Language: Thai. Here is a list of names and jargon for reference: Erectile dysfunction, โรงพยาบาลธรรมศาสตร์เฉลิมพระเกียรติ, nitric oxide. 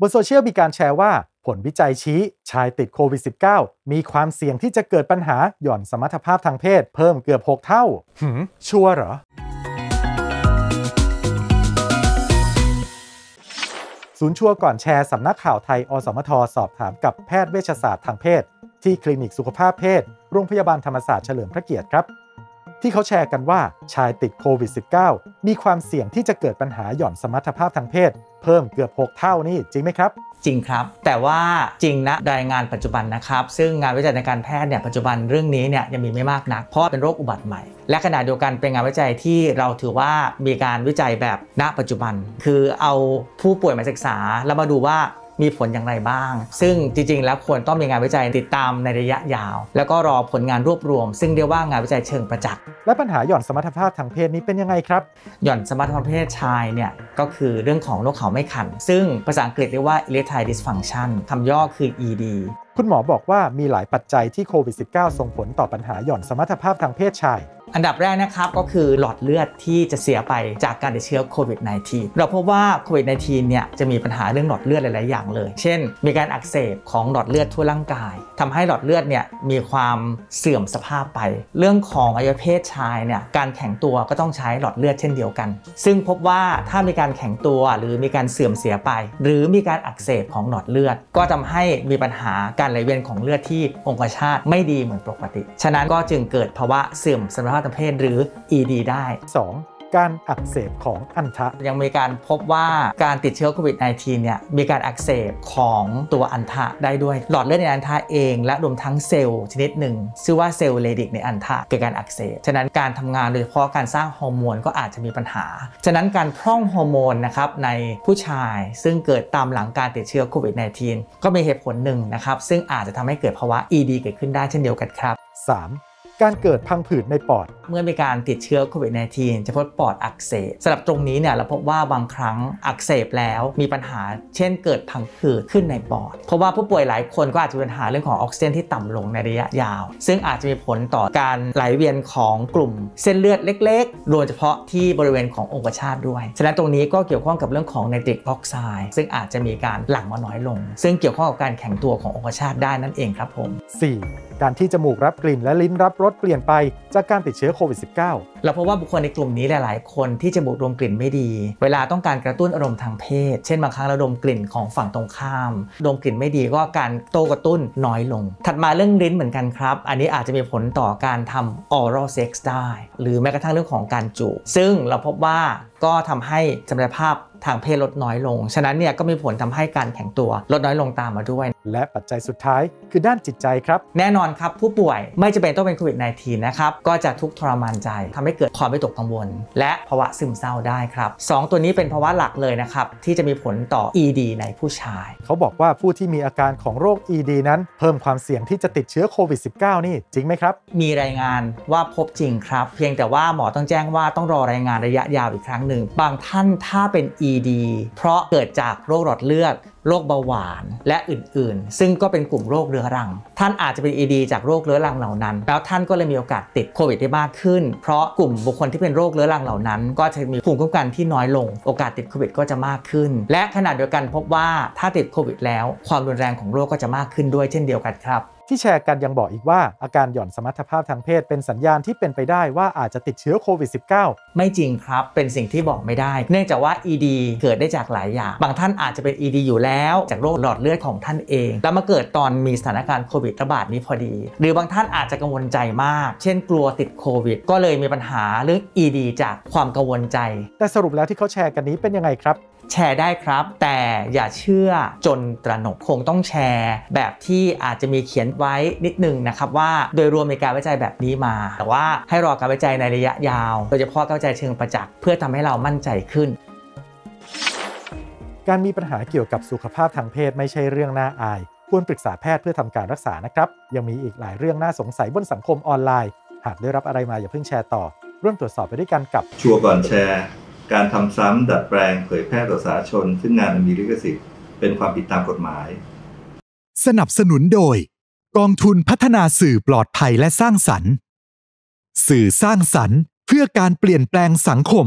บนโซเชียลมีการแชร์ว่าผลวิจัยชี้ชายติดโควิด -19 มีความเสี่ยงที่จะเกิดปัญหาหย่อนสมรรถภาพทางเพศเพิ่มเกือบ6 เท่าชัวร์เหรอศูนย์ชัวร์ก่อนแชร์สำนักข่าวไทยอสมทสอบถามกับแพทย์เวชศาสตร์ทางเพศที่คลินิกสุขภาพเพศโรงพยาบาลธรรมศาสตร์เฉลิมพระเกียรติครับที่เขาแชร์กันว่าชายติดโควิด -19 มีความเสี่ยงที่จะเกิดปัญหาหย่อนสมรรถภาพทางเพศเพิ่มเกือบ6 เท่านี่จริงไหมครับจริงครับแต่ว่าจริงนะรายงานปัจจุบันนะครับซึ่งงานวิจัยในการแพทย์เนี่ยปัจจุบันเรื่องนี้เนี่ยยังมีไม่มากนักเพราะเป็นโรคอุบัติใหม่และขณะเดียวกันเป็นงานวิจัยที่เราถือว่ามีการวิจัยแบบณปัจจุบันคือเอาผู้ป่วยมาศึกษาแล้วมาดูว่ามีผลอย่างไรบ้างซึ่งจริงๆแล้วควรต้องมีงานวิจัยติดตามในระยะยาวแล้วก็รอผลงานรวบรวมซึ่งเรียกว่างานวิจัยเชิงประจักษ์และปัญหาหย่อนสมรรถภาพทางเพศนี้เป็นยังไงครับหย่อนสมรรถภาพเพศชายเนี่ยก็คือเรื่องของนกเขาไม่ขันซึ่งภาษาอังกฤษเรียกว่า Erectile dysfunction คำย่อคือ ED คุณหมอบอกว่ามีหลายปัจจัยที่โควิด -19 ส่งผลต่อปัญหาหย่อนสมรรถภาพทางเพศชายอันดับแรกนะครับก็คือหลอดเลือดที่จะเสียไปจากการติดเชื้อโควิด -19 เราพบว่าโควิด -19 เนี่ยจะมีปัญหาเรื่องหลอดเลือดหลายๆอย่างเลยเช่นมีการอักเสบของหลอดเลือดทั่วร่างกายทำให้หลอดเลือดเนี่ยมีความเสื่อมสภาพไปเรื่องของอวัยวะเพศชายเนี่ยการแข็งตัวก็ต้องใช้หลอดเลือดเช่นเดียวกันซึ่งพบว่าถ้ามีการแข็งตัวหรือมีการเสื่อมเสียไปหรือมีการอักเสบของหลอดเลือดก็ทำให้มีปัญหาการไหลเวียนของเลือดที่องคชาตไม่ดีเหมือนปกติฉะนั้นก็จึงเกิดภาวะเสื่อมสมรรถภาพเพศหรือ ED ได้ 2. การอักเสบของอัณฑะยังมีการพบว่าการติดเชื้อโควิด -19 เนี่ยมีการอักเสบของตัวอัณฑะได้ด้วยหลอดเลือดในอัณฑะเองและรวมทั้งเซลล์ชนิดหนึ่งชื่อว่าเซลล์เลดิกในอัณฑะเกิดการอักเสบฉะนั้นการทำงานโดยเฉพาะการสร้างฮอร์โมนก็อาจจะมีปัญหาฉะนั้นการพร่องฮอร์โมนนะครับในผู้ชายซึ่งเกิดตามหลังการติดเชื้อโควิด -19 ก็มีเหตุผลหนึ่งนะครับซึ่งอาจจะทำให้เกิดภาวะ ED เกิดขึ้นได้เช่นเดียวกันครับ 3.การเกิดพังผืดในปอดเมื่อมีการติดเชื้อโควิด -19 จะพบปอดอักเสบสำหรับตรงนี้เนี่ยเราพบว่าบางครั้งอักเสบแล้วมีปัญหาเช่นเกิดพังผืดขึ้นในปอดเพราะว่าผู้ป่วยหลายคนก็อาจจะมีปัญหาเรื่องของออกซิเจนที่ต่ำลงในระยะยาวซึ่งอาจจะมีผลต่อการไหลเวียนของกลุ่มเส้นเลือดเล็กๆโดยเฉพาะที่บริเวณขององคชาตด้วยฉะนั้นตรงนี้ก็เกี่ยวข้องกับเรื่องของไนตริกออกไซด์ซึ่งอาจจะมีการหลั่งมาน้อยลงซึ่งเกี่ยวข้องกับการแข็งตัวขององคชาตได้นั่นเองครับผม 4. การที่จมูกรับกลิ่นและลิ้นรับรสเปลี่ยนไปจากการติดเชื้อโควิด -19 เราพบว่าบุคคลในกลุ่มนี้หลายๆคนที่จมูกดมกลิ่นไม่ดีเวลาต้องการกระตุ้นอารมณ์ทางเพศเช่นบางครั้งเราดมกลิ่นของฝั่งตรงข้ามดมกลิ่นไม่ดีก็การโต้กระตุ้นน้อยลงถัดมาเรื่องลิ้นเหมือนกันครับอันนี้อาจจะมีผลต่อการทำ oral sex ได้หรือแม้กระทั่งเรื่องของการจูบซึ่งเราพบว่าก็ทำให้สมรรถภาพทางเพศลดน้อยลงฉะนั้นเนี่ยก็มีผลทำให้การแข็งตัวลดน้อยลงตามมาด้วยและปัจจัยสุดท้ายคือด้านจิตใจครับแน่นอนครับผู้ป่วยไม่จำเป็นต้องเป็นโควิด -19 นะครับก็จะทุกข์ทรมานใจทำให้เกิดความวิตกกังวลและภาวะซึมเศร้าได้ครับ2ตัวนี้เป็นภาวะหลักเลยนะครับที่จะมีผลต่อ ED ในผู้ชายเขาบอกว่าผู้ที่มีอาการของโรค ED นั้นเพิ่มความเสี่ยงที่จะติดเชื้อโควิด -19 นี่จริงไหมครับมีรายงานว่าพบจริงครับเพียงแต่ว่าหมอต้องแจ้งว่าต้องรอรายงานระยะยาวอีกครั้งหนึ่งบางท่านถ้าเป็นED เพราะเกิดจากโรคหลอดเลือดโรคเบาหวานและอื่นๆซึ่งก็เป็นกลุ่มโรคเรื้อรังท่านอาจจะเป็น ED จากโรคเรื้อรังเหล่านั้นแล้วท่านก็เลยมีโอกาสติดโควิดได้มากขึ้นเพราะกลุ่มบุคคลที่เป็นโรคเรื้อรังเหล่านั้นก็จะมีภูมิคุ้มกันที่น้อยลงโอกาสติดโควิดก็จะมากขึ้นและขณะเดียวกันพบว่าถ้าติดโควิดแล้วความรุนแรงของโรคก็จะมากขึ้นด้วยเช่นเดียวกันครับที่แชร์กันยังบอกอีกว่าอาการหย่อนสมรรถภาพทางเพศเป็นสัญญาณที่เป็นไปได้ว่าอาจจะติดเชื้อโควิด -19 ไม่จริงครับเป็นสิ่งที่บอกไม่ได้เนื่องจากว่า ED เกิดได้จากหลายอย่างบางท่านอาจจะเป็น ED อยู่แล้วจากโรคหลอดเลือดของท่านเองแล้วมาเกิดตอนมีสถานการณ์โควิดระบาดนี้พอดีหรือบางท่านอาจจะกังวลใจมากเช่นกลัวติดโควิดก็เลยมีปัญหาเรื่อง ED จากความกังวลใจแต่สรุปแล้วที่เขาแชร์กันนี้เป็นยังไงครับแชร์ได้ครับแต่อย่าเชื่อจนตระหนกคงต้องแชร์แบบที่อาจจะมีเขียนไว้นิดนึงนะครับว่าโดยรวมมีการวิจัยแบบนี้มาแต่ว่าให้รอการวิจัยในระยะยาวโดยเฉพาะการวิจัยเชิงประจักษ์เพื่อทำให้เรามั่นใจขึ้นการมีปัญหาเกี่ยวกับสุขภาพทางเพศไม่ใช่เรื่องน่าอายควรปรึกษาแพทย์เพื่อทำการรักษานะครับยังมีอีกหลายเรื่องน่าสงสัยบนสังคมออนไลน์หากได้รับอะไรมาอย่าเพิ่งแชร์ต่อร่วมตรวจสอบไปด้วยกันกับชัวร์ก่อนแชร์การทำซ้ำดัดแปลงเผยแพร่ต่อสาธารณชนซึ่งงานมีลิขสิทธิ์เป็นความผิดตามกฎหมายสนับสนุนโดยกองทุนพัฒนาสื่อปลอดภัยและสร้างสรรค์สื่อสร้างสรรค์เพื่อการเปลี่ยนแปลงสังคม